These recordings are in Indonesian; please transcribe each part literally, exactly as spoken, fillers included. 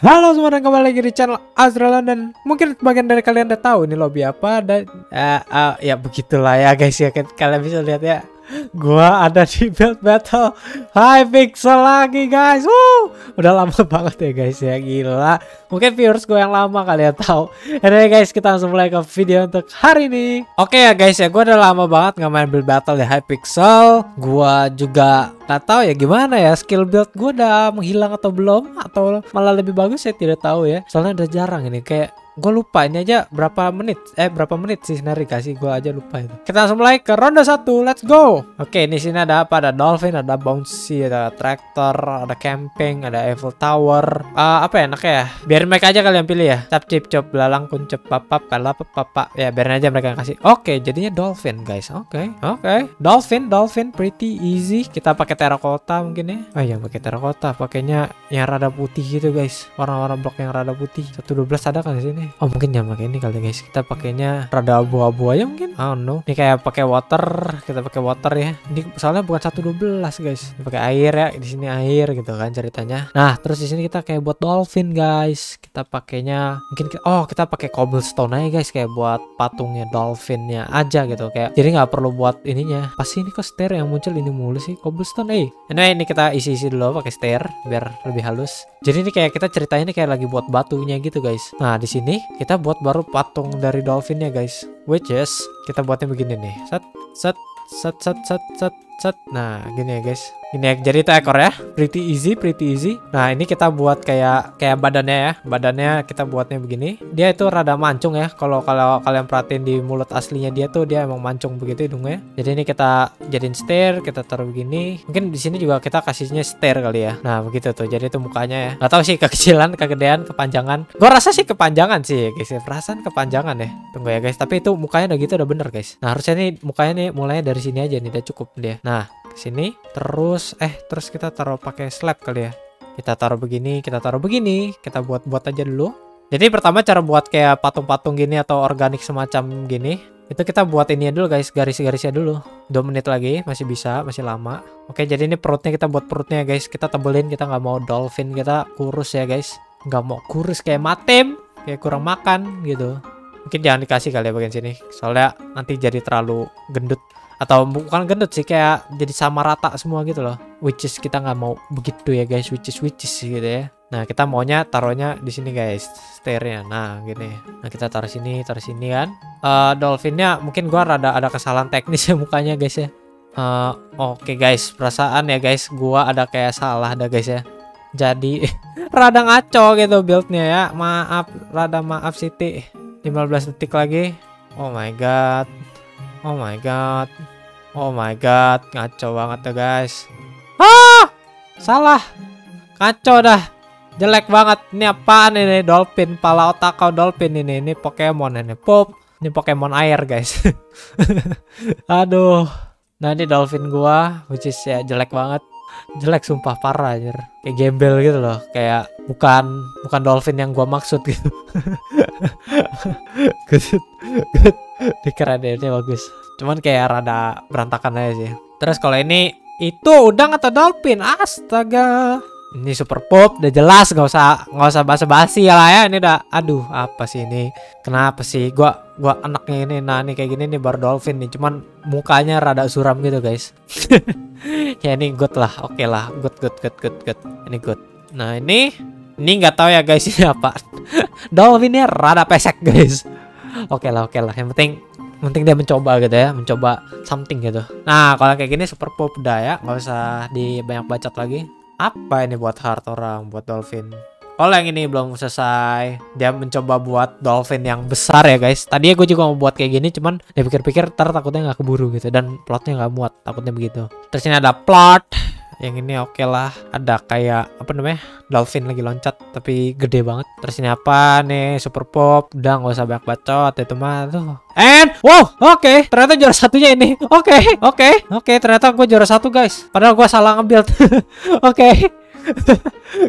Halo semua dan kembali lagi di channel Azrealon, dan mungkin bagian dari kalian udah tahu ini lobby apa dan uh, uh, ya begitulah ya guys ya, kalian bisa lihat ya. Gua ada di build battle Hypixel lagi guys. Woo! Udah lama banget ya guys ya, gila. Mungkin viewers gue yang lama kalian tahu. Anyway guys, kita langsung mulai ke video untuk hari ini. Oke okay ya guys ya, gue udah lama banget nggak main build battle di Hypixel. Gua juga nggak tahu ya gimana ya, skill build gue udah menghilang atau belum, atau malah lebih bagus saya tidak tahu ya. Soalnya udah jarang ini, kayak gue lupa ini aja berapa menit eh berapa menit sih sebenarnya, kasih gue aja lupa itu. Kita langsung mulai ke ronde satu, let's go. Oke, di sini ada apa? Ada dolphin, ada bouncy, ada traktor, ada camping, ada Eiffel Tower. Uh, apa enaknya ya, biarin mereka aja kalian pilih ya. Cap cip cop belalang kuncep papap pelap papa ya, biarin aja mereka yang kasih. Oke, jadinya dolphin guys. Oke oke dolphin dolphin pretty easy. Kita pakai terracotta mungkin ya. Oh iya, pakai terracotta, pakainya yang rada putih gitu guys, warna-warna blok yang rada putih. satu dua belas ada kan di sini. Oh mungkin jangan pakai ini kali guys, kita pakainya rada abu-abu aja mungkin. Oh no, ini kayak pakai water, kita pakai water ya. Ini soalnya bukan satu dua belas guys, pakai air ya, di sini air gitu kan ceritanya. Nah terus di sini kita kayak buat dolphin guys, kita pakainya mungkin kita, oh kita pakai cobblestone aja guys, kayak buat patungnya dolphinnya aja gitu, kayak jadi nggak perlu buat ininya. Pasti ini kok stair yang muncul ini mulu sih, cobblestone eh. Anyway, ini kita isi-isi dulu pakai stair biar lebih halus. Jadi ini kayak kita ceritanya ini kayak lagi buat batunya gitu guys. Nah di sini kita buat baru patung dari dolphinnya guys, which is kita buatnya begini nih, set set set set set set set. Nah gini ya guys, gini ya, jadi itu ekor ya, pretty easy pretty easy. Nah ini kita buat kayak kayak badannya ya, badannya kita buatnya begini. Dia itu rada mancung ya, kalau kalau kalian perhatiin di mulut aslinya dia tuh dia emang mancung begitu hidungnya. Jadi ini kita jadiin stair, kita taruh begini. Mungkin di sini juga kita kasihnya stair kali ya. Nah begitu tuh, jadi itu mukanya ya. Gak tahu sih kekecilan, kegedean, kepanjangan. Gue rasa sih kepanjangan sih guys, perasaan kepanjangan ya. Tunggu ya guys, tapi itu mukanya udah gitu udah bener guys. Nah harusnya nih mukanya nih mulainya dari sini aja nih, udah cukup dia. Nah sini terus eh terus kita taruh pakai slab kali ya, kita taruh begini kita taruh begini kita buat buat aja dulu. Jadi pertama cara buat kayak patung-patung gini atau organik semacam gini itu kita buat ini dulu guys, garis-garisnya dulu. Dua menit lagi masih bisa, masih lama. Oke, jadi ini perutnya kita buat perutnya guys, kita tebelin, kita nggak mau dolphin kita kurus ya guys, nggak mau kurus kayak matem, kayak kurang makan gitu. Mungkin jangan dikasih kali ya bagian sini, soalnya nanti jadi terlalu gendut. Atau bukan gendut sih, kayak jadi sama rata semua gitu loh, which is kita nggak mau begitu ya guys, which is which is gitu ya. Nah kita maunya taruhnya di sini guys, stairnya. Nah gini, nah kita taruh sini, taruh sini kan. Uh, dolphinnya mungkin gua rada ada kesalahan teknis ya mukanya guys ya. Uh, Oke okay guys, perasaan ya guys, gua ada kayak salah ada guys ya. Jadi rada ngaco gitu buildnya ya, maaf, rada maaf Siti. lima belas detik lagi. Oh my god, oh my god, oh my god, ngaco banget tuh guys. Ah, salah, ngaco dah. Jelek banget. Ini apaan ini? Dolphin, pala otak kau dolphin ini. Ini Pokemon ini. Pop. Ini Pokemon air guys. Aduh. Nah ini dolphin gua, which is ya jelek banget. Jelek sumpah parah anjir. Kayak gembel gitu loh. Kayak bukan bukan dolphin yang gua maksud gitu. Good. Good. Dikeren ini bagus. Cuman kayak rada berantakan aja sih. Terus kalau ini itu udang atau dolphin? Astaga. Ini super pop, udah jelas, nggak usah nggak usah basa-basi ya lah ya. Ini udah, aduh, apa sih ini? Kenapa sih? Gua gua anaknya ini, nah nih kayak gini nih bar dolphin nih, cuman mukanya rada suram gitu guys. Ya ini good lah, oke okay lah, good good good good good, ini good. Nah ini ini nggak tahu ya guys ini apa. Dolphinnya rada pesek guys. Oke okay lah oke okay lah, yang penting penting dia mencoba gitu ya, mencoba something gitu. Nah kalau kayak gini super pop udah ya, nggak usah dibanyak bacot lagi. Apa ini buat heart orang, buat dolphin? Kalau yang ini belum selesai, dia mencoba buat dolphin yang besar ya guys. Tadinya gue juga mau buat kayak gini, cuman dia pikir-pikir ntar takutnya nggak keburu gitu, dan plotnya nggak muat, takutnya begitu. Terus ini ada plot, yang ini oke okay lah, ada kayak apa namanya, dolphin lagi loncat tapi gede banget. Terus ini apa nih, super pop, udah nggak usah banyak bacot itu mah tuh. And wow, oke, okay, ternyata juara satunya ini. Oke, okay, oke, okay, oke, okay, ternyata gue juara satu guys. Padahal gue salah nge-build. Oke, Okay.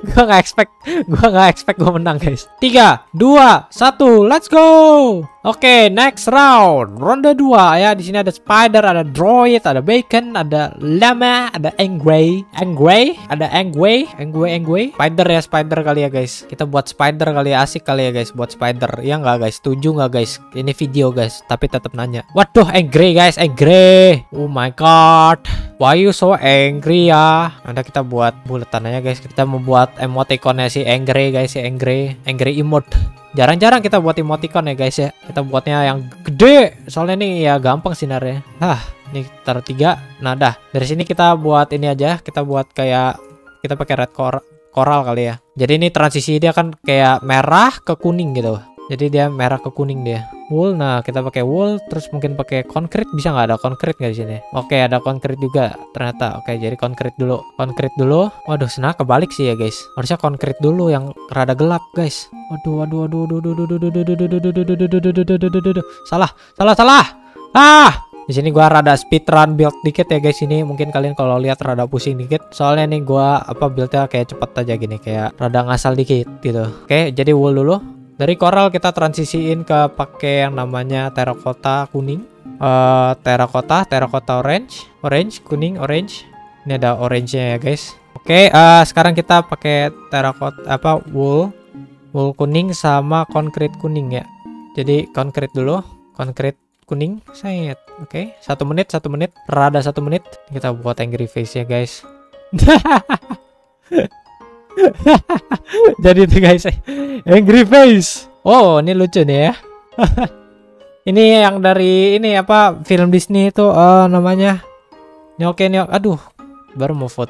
gue nggak expect, gue nggak expect gue menang guys. Tiga, dua, satu, let's go. Oke, okay, next round. Ronde dua ya. Di sini ada spider, ada droid, ada bacon, ada llama, ada angry, angry, ada angry, angry, angry. Spider ya, spider kali ya, guys. Kita buat spider kali ya, asik kali ya, guys, buat spider. Ya nggak, guys? Setuju nggak, guys? Ini video, guys, tapi tetap nanya. Waduh, angry, guys, angry. Oh my god. Why you so angry ya? Anda kita buat buletan aja, guys. Kita membuat emoticonnya si angry, guys, si angry, angry emote. Jarang-jarang kita buat emoticon ya, guys ya. Kita buatnya yang gede. Soalnya nih ya gampang sinarnya. Hah, ini taruh tiga. Nah, dah. Dari sini kita buat ini aja. Kita buat kayak kita pakai red cor coral kali ya. Jadi ini transisi dia kan kayak merah ke kuning gitu. Jadi dia merah ke kuning dia. Wool, nah kita pakai wool, terus mungkin pakai konkrit, bisa nggak? Ada konkrit nggak di sini? Oke, ada konkrit juga ternyata. Oke, jadi konkrit dulu, konkrit dulu. Waduh, senang kebalik sih ya, guys. Harusnya konkrit dulu yang rada gelap, guys. Waduh, waduh, waduh, waduh, waduh, waduh, waduh, waduh, waduh, waduh, waduh, salah, salah, salah. Ah, di sini gua rada speedrun build dikit ya, guys. Ini mungkin kalian kalau lihat rada pusing dikit, soalnya nih gua apa buildnya kayak cepet aja gini, kayak rada ngasal dikit gitu. Oke, jadi wool dulu. Dari coral kita transisiin ke pakai yang namanya terakota kuning, uh, terakota, terakota orange, orange kuning, orange. Ini ada orange-nya ya, guys. Oke, okay, uh, sekarang kita pakai terakota apa wool, wool kuning sama konkrit kuning ya. Jadi konkrit dulu, konkrit kuning. Set. Oke, okay. Satu menit, satu menit, rada satu menit. Kita buat angry face ya, guys. Jadi itu, guys, angry face. Oh, ini lucu nih ya. Ini yang dari ini apa film Disney itu uh, namanya Nyoke Nyok. Aduh, baru mau vote.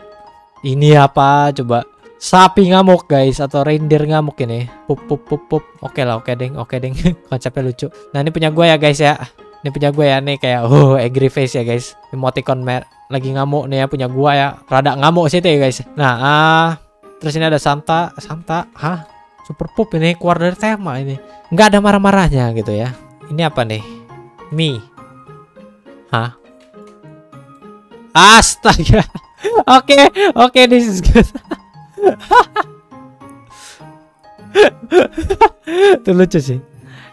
Ini apa coba? Sapi ngamuk, guys, atau reindeer ngamuk ini. Pup pup pup pup. Oke lah, oke deng, oke deng. Konsepnya lucu. Nah, ini punya gue ya, guys ya. Ini punya gue ya, nih kayak oh angry face ya, guys. Emoticon mer lagi ngamuk nih ya, punya gue ya. Rada ngamuk sih itu ya, guys. Nah, uh, terus ini ada Santa, Santa, hah? Super Pup ini keluar dari tema ini. Nggak ada marah-marahnya gitu ya. Ini apa nih? Mi. Hah? Astaga. Oke, oke, this is good. Itu lucu sih.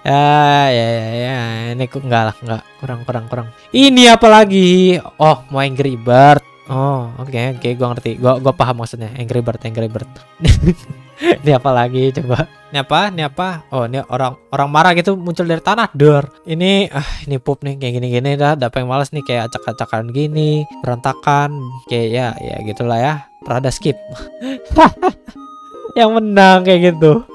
Ya, ya, ya, ya. Ini kok nggak lah, nggak. Kurang, kurang, kurang. Ini apa lagi? Oh, mau Angry Bird. Oh, oke, okay, oke, okay, gue ngerti, gue gue paham maksudnya. Angry Bird, Angry Bird. Ini apa lagi coba? Ini apa? Ini apa? Oh, ini orang orang marah gitu muncul dari tanah. Dor. Ini, ah, ini pup nih kayak gini-gini dah. Ada yang malas nih kayak acak-acakan gini, berantakan, kayak ya, ya gitulah ya. Rada skip. Yang menang kayak gitu.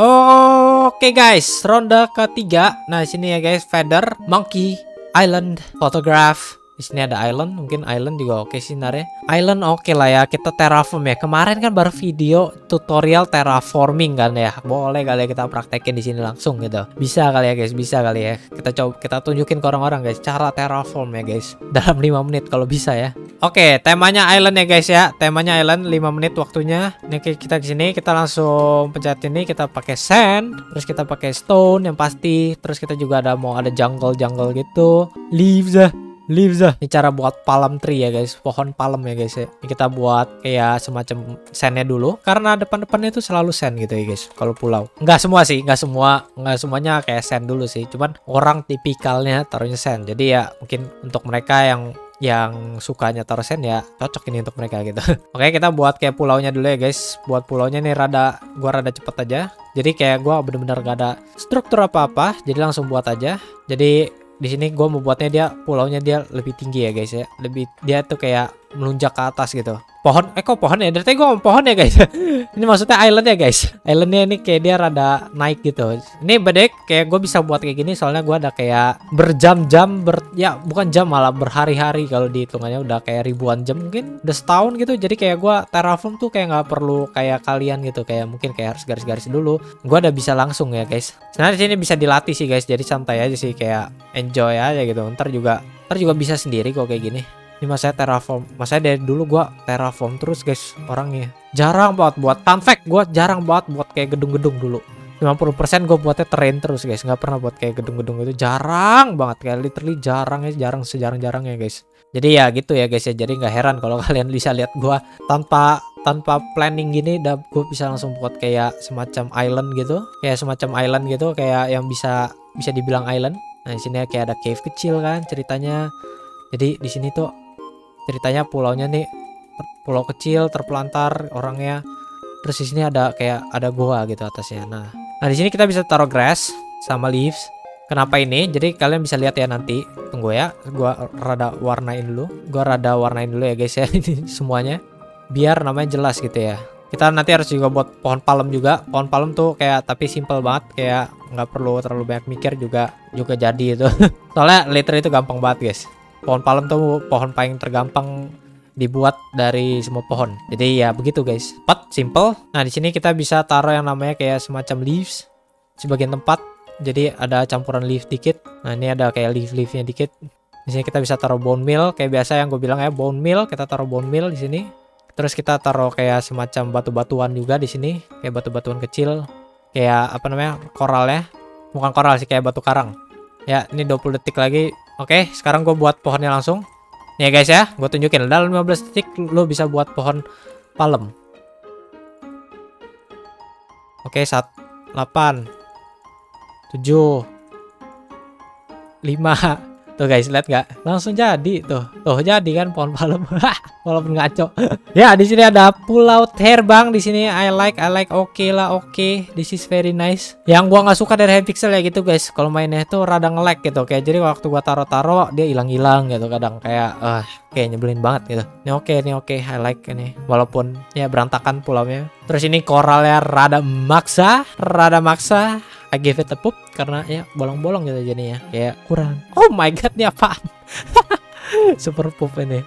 Oke, okay, guys, ronde ketiga. Nah, sini ya, guys, feather, monkey, island, photograph. Di sini ada island, mungkin island juga oke okay sih nare. Island oke okay lah ya, kita terraform ya. Kemarin kan baru video tutorial terraforming kan ya. Boleh kali ya kita praktekin di sini langsung gitu. Bisa kali ya, guys, bisa kali ya. Kita coba kita tunjukin ke orang-orang, guys, cara terraform ya, guys. Dalam lima menit kalau bisa ya. Oke, okay, temanya island ya, guys ya. Temanya island, lima menit waktunya. Nih kita ke sini, kita langsung pencet ini, kita pakai sand, terus kita pakai stone yang pasti, terus kita juga ada mau ada jungle-jungle gitu. Leaves ya. Leaves lah. Ini cara buat palm tree ya, guys. Pohon palm ya, guys ya. Ini kita buat kayak semacam sandnya dulu. Karena depan-depannya itu selalu sand gitu ya, guys. Kalau pulau. Nggak semua sih. Nggak semua. Nggak semuanya kayak sand dulu sih. Cuman orang tipikalnya taruhnya sand. Jadi ya mungkin untuk mereka yang yang sukanya taruh sand ya cocok ini untuk mereka gitu. Oke, kita buat kayak pulaunya dulu ya, guys. Buat pulaunya nih rada gua rada cepet aja. Jadi kayak gua bener-bener gak ada struktur apa-apa. Jadi langsung buat aja. Jadi di sini gue membuatnya dia pulaunya dia lebih tinggi ya, guys ya, lebih dia tuh kayak melunjak ke atas gitu. Pohon, eh kok pohon ya? Dari tadi gue ngomong pohon ya, guys. Ini maksudnya island ya, guys. Islandnya ini kayak dia rada naik gitu. Ini bedek kayak gue bisa buat kayak gini soalnya gue ada kayak berjam-jam ber, ya bukan jam malah berhari-hari kalau dihitungannya udah kayak ribuan jam mungkin udah setahun gitu. Jadi kayak gue terraform tuh kayak nggak perlu kayak kalian gitu kayak mungkin kayak harus garis-garis dulu. Gue udah bisa langsung ya, guys. Nah di sini bisa dilatih sih, guys. Jadi santai aja sih kayak enjoy aja gitu. Ntar juga ntar juga bisa sendiri kok kayak gini. Ini masanya terraform, masanya dari dulu gua terraform terus, guys, orangnya. Jarang banget buat fun fact, gua jarang banget buat kayak gedung-gedung dulu. lima puluh persen gue buatnya terrain terus, guys. Nggak pernah buat kayak gedung-gedung itu. Jarang banget, kayak literally jarang ya, jarang sejarang-jarangnya, guys. Jadi ya gitu ya, guys ya. Jadi nggak heran kalau kalian bisa lihat gua tanpa tanpa planning gini udah gue bisa langsung buat kayak semacam island gitu, kayak semacam island gitu, kayak yang bisa bisa dibilang island. Nah, di sini kayak ada cave kecil kan ceritanya. Jadi di sini tuh ceritanya pulaunya nih pulau kecil terpelantar orangnya. Terus di sini ada kayak ada goa gitu atasnya. Nah, nah di sini kita bisa taruh grass sama leaves. Kenapa ini? Jadi kalian bisa lihat ya nanti. Tunggu ya, gua rada warnain dulu. Gua rada warnain dulu ya guys ya ini semuanya. Biar namanya jelas gitu ya. Kita nanti harus juga buat pohon palem juga. Pohon palem tuh kayak tapi simple banget, kayak nggak perlu terlalu banyak mikir juga juga jadi itu. Soalnya liter itu gampang banget guys. Pohon palem tuh pohon paling tergampang dibuat dari semua pohon. Jadi ya begitu guys. Empat simple. Nah di sini kita bisa taruh yang namanya kayak semacam leaves sebagian tempat. Jadi ada campuran leaf dikit. Nah ini ada kayak leaf-leafnya dikit. Di sini kita bisa taruh bone meal kayak biasa yang gue bilang ya, bone meal. Kita taruh bone meal di sini. Terus kita taruh kayak semacam batu-batuan juga di sini, kayak batu-batuan kecil, kayak apa namanya koral ya, bukan koral sih kayak batu karang. Ya ini dua puluh detik lagi. Oke sekarang gue buat pohonnya langsung. Nih ya guys ya, gue tunjukin dalam lima belas detik lo bisa buat pohon palem. Oke saat delapan. tujuh lima tuh guys, lihat nggak, langsung jadi tuh tuh jadi kan pohon palem walaupun ngaco. Ya di sini ada pulau terbang di sini. I like I like oke okay lah oke okay. This is very nice. Yang gua nggak suka dari Hypixel ya gitu guys, kalau mainnya tuh rada nge-lag gitu, kayak jadi waktu gua taro-taro dia hilang-hilang gitu kadang, kayak ah uh, kayak nyebelin banget gitu. Ini oke okay, ini oke okay. I like ini walaupun ya berantakan pulaunya. Terus ini koralnya rada maksa rada maksa I give it a poop karena ya bolong-bolong gitu jadinya, kayak kurang. Oh my god ini apaan? Super poop ini.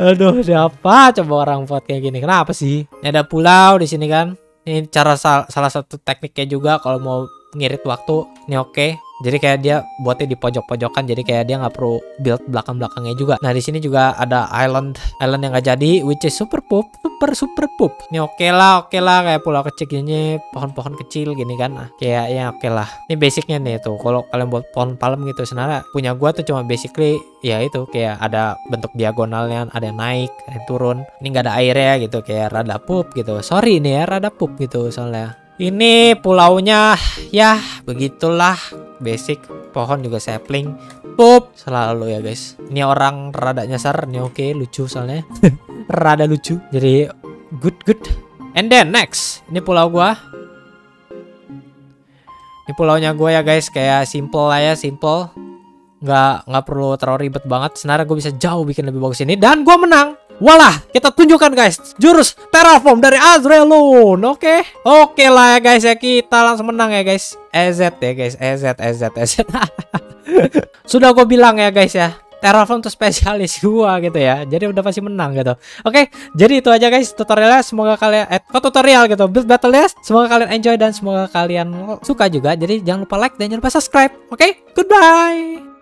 Aduh siapa coba orang buat kayak gini, kenapa sih? Ini ada pulau di sini kan. Ini cara sal salah satu tekniknya juga kalau mau ngirit waktu. Ini oke okay. Jadi kayak dia buatnya di pojok-pojokan, jadi kayak dia nggak perlu build belakang-belakangnya juga. Nah di sini juga ada island island yang nggak jadi, which is super poop, super super poop. Ini oke okay lah, oke okay lah, kayak pulau kecil gini, pohon-pohon kecil gini kan, nah, kayak ya oke okay lah. Ini basicnya nih tuh, kalau kalian buat pohon palem gitu, sebenarnya punya gua tuh cuma basically ya itu kayak ada bentuk diagonalnya, ada yang naik, ada yang turun. Ini nggak ada airnya gitu, kayak rada poop gitu. Sorry nih ya, rada poop gitu soalnya. Ini pulaunya ya begitulah, basic. Pohon juga sapling pup selalu ya guys. Ini orang rada nyasar. Ini oke okay, lucu soalnya rada lucu. Jadi good good. And then next, ini pulau gua. Ini pulaunya gua ya guys, kayak simple lah ya, simple. Nggak nggak perlu terlalu ribet banget. Sebenarnya gue bisa jauh bikin lebih bagus ini dan gua menang. Walah, kita tunjukkan guys jurus Terraform dari Azrealon. Oke, okay. oke okay lah ya guys ya, kita langsung menang ya guys. E Z ya guys, E Z E Z E Z. Sudah gue bilang ya guys ya, Terraform tuh spesialis gua gitu ya. Jadi udah pasti menang gitu. Oke, okay, jadi itu aja guys tutorialnya. Semoga kalian eh kok tutorial gitu, build battle ya. Semoga kalian enjoy dan semoga kalian suka juga. Jadi jangan lupa like dan jangan lupa subscribe. Oke, okay? Goodbye.